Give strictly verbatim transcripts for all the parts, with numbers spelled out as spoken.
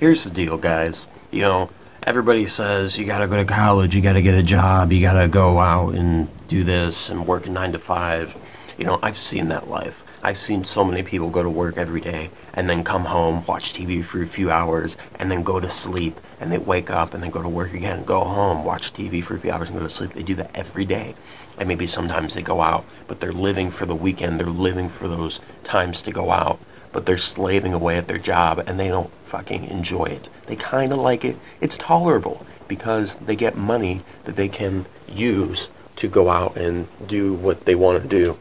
Here's the deal, guys. You know, everybody says you gotta go to college, you gotta get a job, you gotta go out and do this and work nine to five. You know, I've seen that life. I've seen so many people go to work every day and then come home, watch T V for a few hours, and then go to sleep, and they wake up and then go to work again, go home, watch T V for a few hours and go to sleep. They do that every day. And maybe sometimes they go out, but they're living for the weekend, they're living for those times to go out, but they're slaving away at their job and they don't fucking enjoy it. They kind of like it. It's tolerable because they get money that they can use to go out and do what they want to do.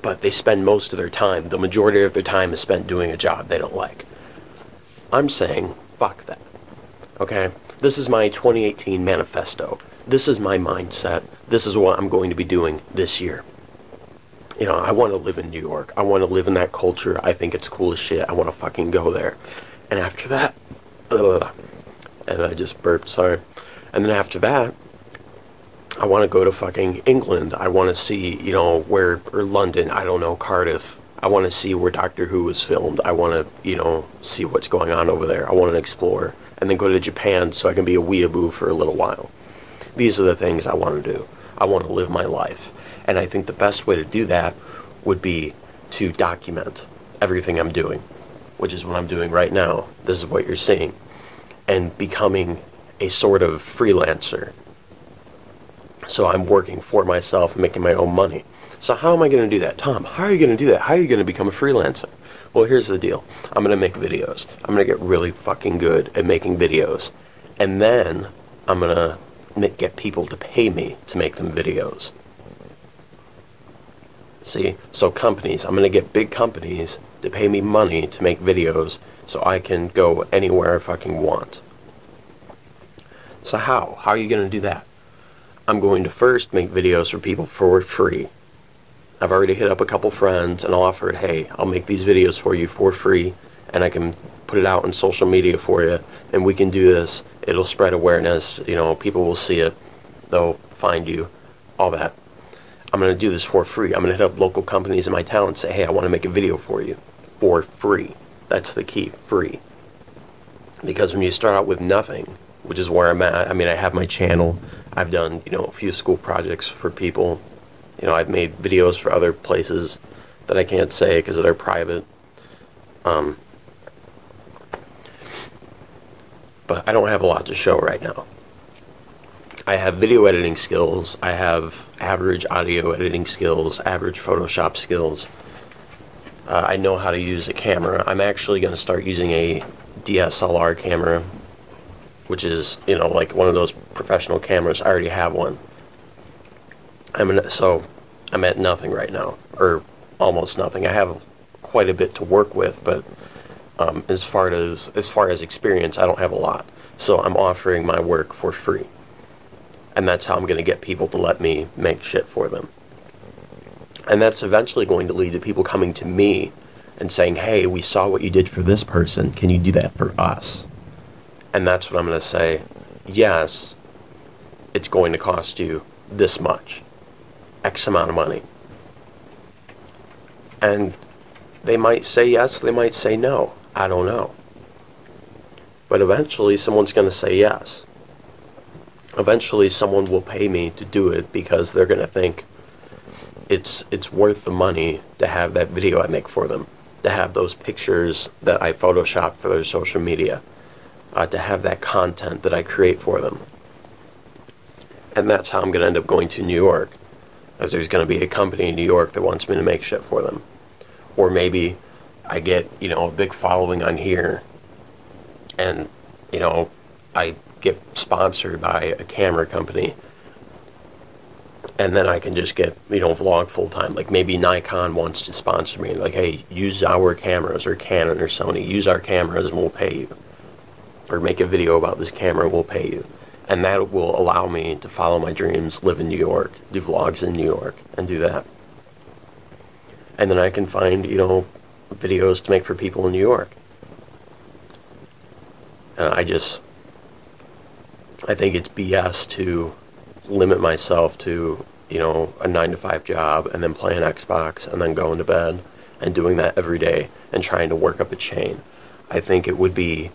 But they spend most of their time, the majority of their time is spent doing a job they don't like. I'm saying, fuck that. Okay? This is my twenty eighteen manifesto. This is my mindset. This is what I'm going to be doing this year. You know, I want to live in New York. I want to live in that culture. I think it's cool as shit. I want to fucking go there. And after that, ugh, and I just burped, sorry. And then after that, I want to go to fucking England. I want to see, you know, where, or London, I don't know, Cardiff. I want to see where Doctor Who was filmed. I want to, you know, see what's going on over there. I want to explore. And then go to Japan so I can be a weeaboo for a little while. These are the things I want to do. I want to live my life. And I think the best way to do that would be to document everything I'm doing, which is what I'm doing right now. This is what you're seeing. And becoming a sort of freelancer. So I'm working for myself, making my own money. So how am I going to do that? Tom, how are you going to do that? How are you going to become a freelancer? Well, here's the deal. I'm going to make videos. I'm going to get really fucking good at making videos. And then I'm going to get people to pay me to make them videos. See? So companies. I'm going to get big companies to pay me money to make videos so I can go anywhere I fucking want. So how? How are you going to do that? I'm going to first make videos for people for free. I've already hit up a couple friends and offered, hey, I'll make these videos for you for free and I can put it out on social media for you and we can do this. It'll spread awareness, you know, people will see it, they'll find you, all that. I'm going to do this for free. I'm going to hit up local companies in my town and say, hey, I want to make a video for you for free. That's the key, free. Because when you start out with nothing, which is where I'm at. I mean, I have my channel. I've done, you know, a few school projects for people. You know, I've made videos for other places that I can't say because they're private. Um, but I don't have a lot to show right now. I have video editing skills. I have average audio editing skills, average Photoshop skills. Uh, I know how to use a camera. I'm actually going to start using a D S L R camera, which is, you know, like one of those professional cameras. I already have one. I'm in, so I'm at nothing right now, or almost nothing. I have quite a bit to work with, but um, as far as as far as experience, I don't have a lot. So I'm offering my work for free, and that's how I'm going to get people to let me make shit for them. And that's eventually going to lead to people coming to me and saying, "Hey, we saw what you did for this person. Can you do that for us?" And that's what I'm going to say, yes, it's going to cost you this much, X amount of money. And they might say yes, they might say no, I don't know. But eventually someone's going to say yes. Eventually someone will pay me to do it because they're going to think it's, it's worth the money to have that video I make for them, to have those pictures that I Photoshop for their social media. Uh, to have that content that I create for them. And that's how I'm going to end up going to New York, as there's going to be a company in New York that wants me to make shit for them. Or maybe I get, you know, a big following on here and, you know, I get sponsored by a camera company and then I can just get, you know, vlog full time. Like maybe Nikon wants to sponsor me, like, hey, use our cameras, or Canon or Sony, use our cameras and we'll pay you. Or make a video about this camera, we'll pay you. And that will allow me to follow my dreams, live in New York, do vlogs in New York, and do that. And then I can find, you know, videos to make for people in New York. And I just, I think it's B S to limit myself to, you know, a nine to five job, and then play an Xbox, and then going to bed, and doing that every day, and trying to work up a chain. I think it would be,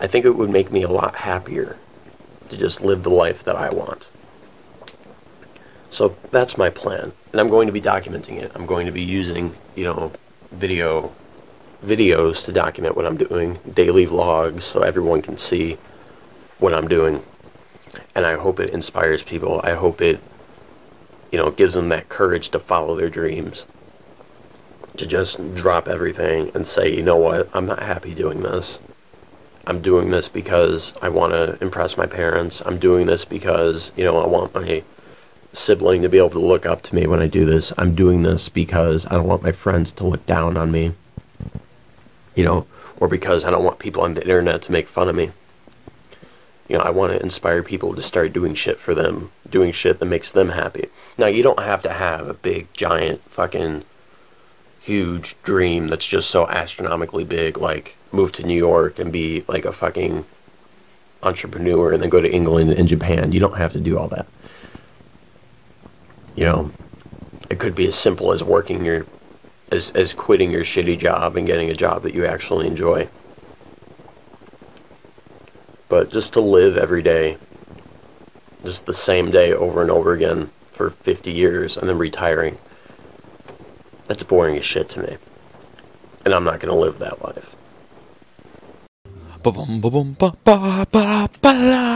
I think it would make me a lot happier to just live the life that I want. So that's my plan, and I'm going to be documenting it. I'm going to be using, you know, video, videos to document what I'm doing, daily vlogs, so everyone can see what I'm doing. And I hope it inspires people. I hope it, you know, gives them that courage to follow their dreams, to just drop everything and say, you know what, I'm not happy doing this. I'm doing this because I want to impress my parents. I'm doing this because, you know, I want my sibling to be able to look up to me when I do this. I'm doing this because I don't want my friends to look down on me, you know, or because I don't want people on the internet to make fun of me. You know, I want to inspire people to start doing shit for them, doing shit that makes them happy. Now, you don't have to have a big, giant, fucking, huge dream that's just so astronomically big, like, move to New York and be, like, a fucking entrepreneur and then go to England and Japan. You don't have to do all that. You know, it could be as simple as working your, as, as quitting your shitty job and getting a job that you actually enjoy. But just to live every day, just the same day over and over again for fifty years and then retiring, that's boring as shit to me. And I'm not going to live that life.